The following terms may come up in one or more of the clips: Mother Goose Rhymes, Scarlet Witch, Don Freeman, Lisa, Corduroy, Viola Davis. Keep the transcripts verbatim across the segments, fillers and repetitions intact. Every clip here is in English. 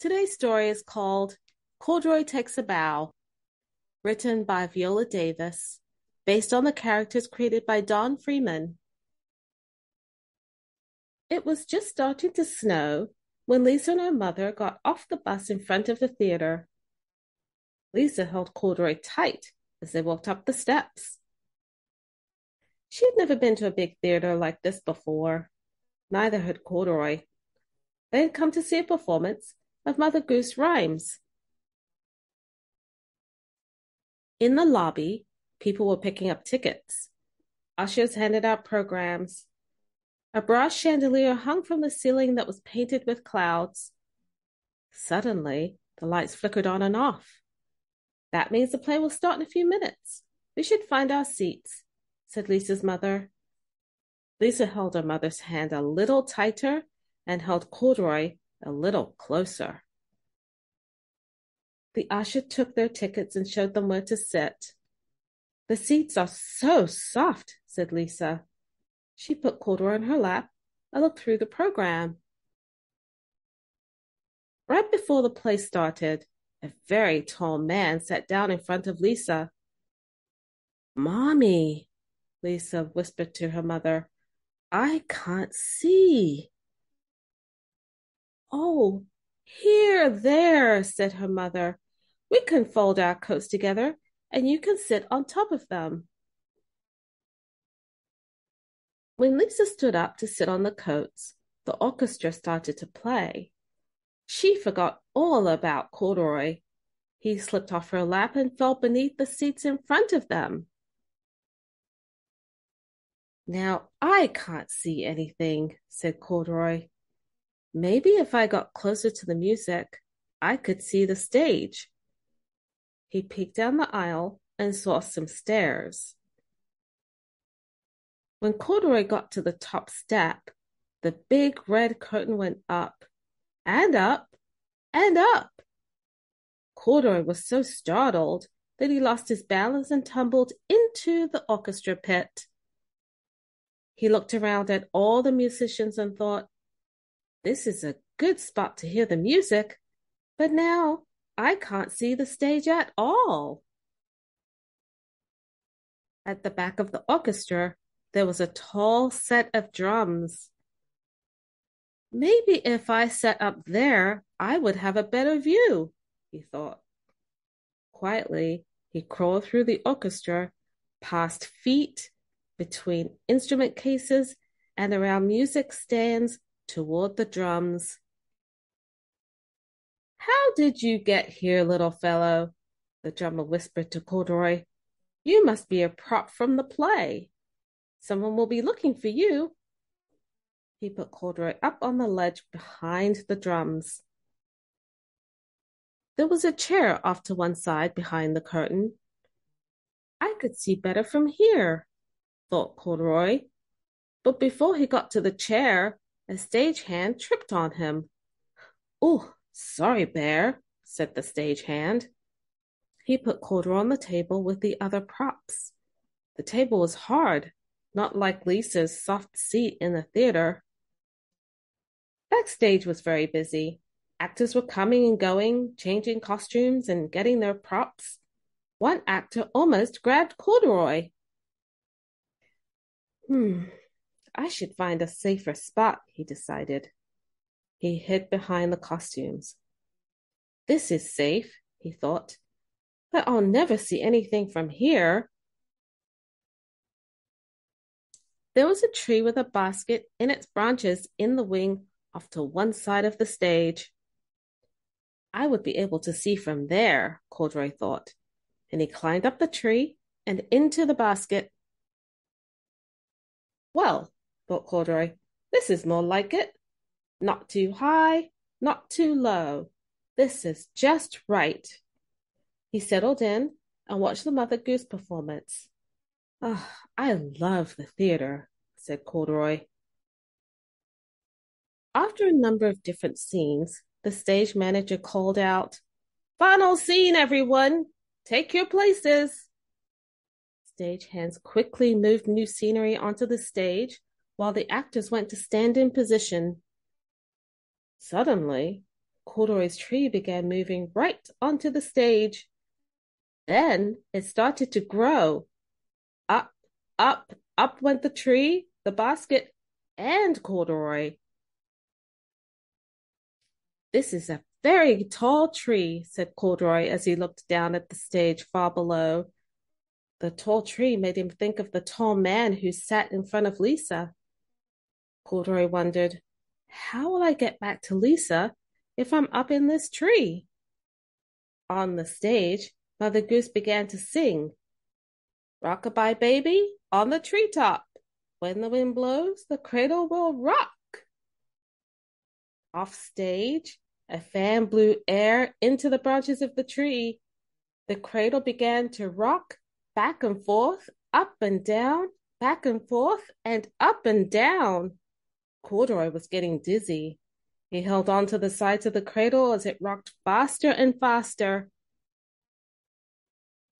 Today's story is called Corduroy Takes a Bow, written by Viola Davis, based on the characters created by Don Freeman. It was just starting to snow when Lisa and her mother got off the bus in front of the theater. Lisa held Corduroy tight as they walked up the steps. She had never been to a big theater like this before. Neither had Corduroy. They had come to see a performance of Mother Goose Rhymes. In the lobby, people were picking up tickets. Ushers handed out programs. A brass chandelier hung from the ceiling that was painted with clouds. Suddenly, the lights flickered on and off. "That means the play will start in a few minutes. We should find our seats," said Lisa's mother. Lisa held her mother's hand a little tighter and held Corduroy a little closer. The usher took their tickets and showed them where to sit. "The seats are so soft," said Lisa. She put Corduroy in her lap and looked through the program. Right before the play started, a very tall man sat down in front of Lisa. "Mommy," Lisa whispered to her mother, "I can't see." "Oh, here, there," said her mother. "We can fold our coats together, and you can sit on top of them." When Lisa stood up to sit on the coats, the orchestra started to play. She forgot all about Corduroy. He slipped off her lap and fell beneath the seats in front of them. "Now I can't see anything," said Corduroy. "Maybe if I got closer to the music, I could see the stage." He peeked down the aisle and saw some stairs. When Corduroy got to the top step, the big red curtain went up, and up, and up. Corduroy was so startled that he lost his balance and tumbled into the orchestra pit. He looked around at all the musicians and thought, "This is a good spot to hear the music, but now I can't see the stage at all." At the back of the orchestra, there was a tall set of drums. "Maybe if I sat up there, I would have a better view," he thought. Quietly, he crawled through the orchestra, past feet, between instrument cases and around music stands toward the drums. "How did you get here, little fellow?" the drummer whispered to Corduroy. "You must be a prop from the play. Someone will be looking for you." He put Corduroy up on the ledge behind the drums. There was a chair off to one side behind the curtain. "I could see better from here," thought Corduroy, but before he got to the chair, a stagehand tripped on him. "Oh, sorry, Bear," said the stagehand. He put Corduroy on the table with the other props. The table was hard, not like Lisa's soft seat in the theater. Backstage was very busy. Actors were coming and going, changing costumes and getting their props. One actor almost grabbed Corduroy. Hmm, I should find a safer spot, he decided. He hid behind the costumes. "This is safe," he thought, "but I'll never see anything from here." There was a tree with a basket in its branches in the wing off to one side of the stage. "I would be able to see from there," Corduroy thought, and he climbed up the tree and into the basket. "Well," thought Corduroy, "this is more like it. Not too high, not too low. This is just right." He settled in and watched the Mother Goose performance. "Oh, I love the theater," said Corduroy. After a number of different scenes, the stage manager called out, "Final scene, everyone! Take your places!" Stagehands quickly moved new scenery onto the stage while the actors went to stand in position. Suddenly, Corduroy's tree began moving right onto the stage. Then it started to grow. Up, up, up went the tree, the basket, and Corduroy. "This is a very tall tree," said Corduroy as he looked down at the stage far below. The tall tree made him think of the tall man who sat in front of Lisa. Corduroy wondered, "How will I get back to Lisa if I'm up in this tree?" On the stage, Mother Goose began to sing. "Rock-a-bye, baby, on the treetop. When the wind blows, the cradle will rock." Off stage, a fan blew air into the branches of the tree. The cradle began to rock back and forth, up and down, back and forth, and up and down. Corduroy was getting dizzy. He held on to the sides of the cradle as it rocked faster and faster.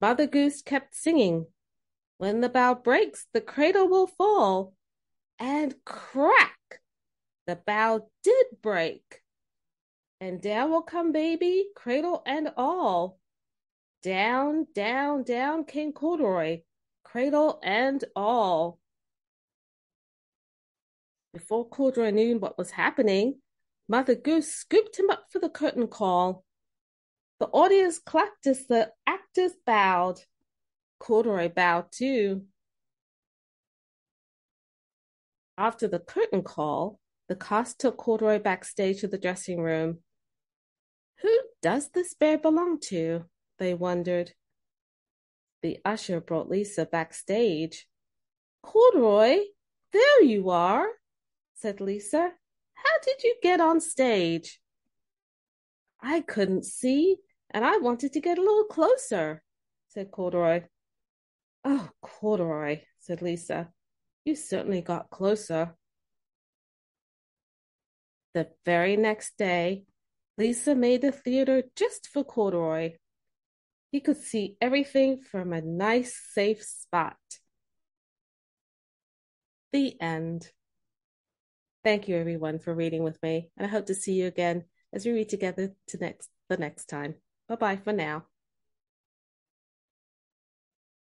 Mother Goose kept singing. "When the bough breaks, the cradle will fall." And crack! The bough did break. "And down will come baby, cradle and all." Down, down, down came Corduroy, cradle and all. Before Corduroy knew what was happening, Mother Goose scooped him up for the curtain call. The audience clapped as the actors bowed. Corduroy bowed too. After the curtain call, the cast took Corduroy backstage to the dressing room. "Who does this bear belong to?" they wondered. The usher brought Lisa backstage. "Corduroy, there you are," said Lisa. "How did you get on stage?" "I couldn't see, and I wanted to get a little closer," said Corduroy. "Oh, Corduroy," said Lisa, "you certainly got closer." The very next day, Lisa made a theater just for Corduroy. He could see everything from a nice, safe spot. The end. Thank you, everyone, for reading with me, and I hope to see you again as we read together to next the next time. Bye-bye for now.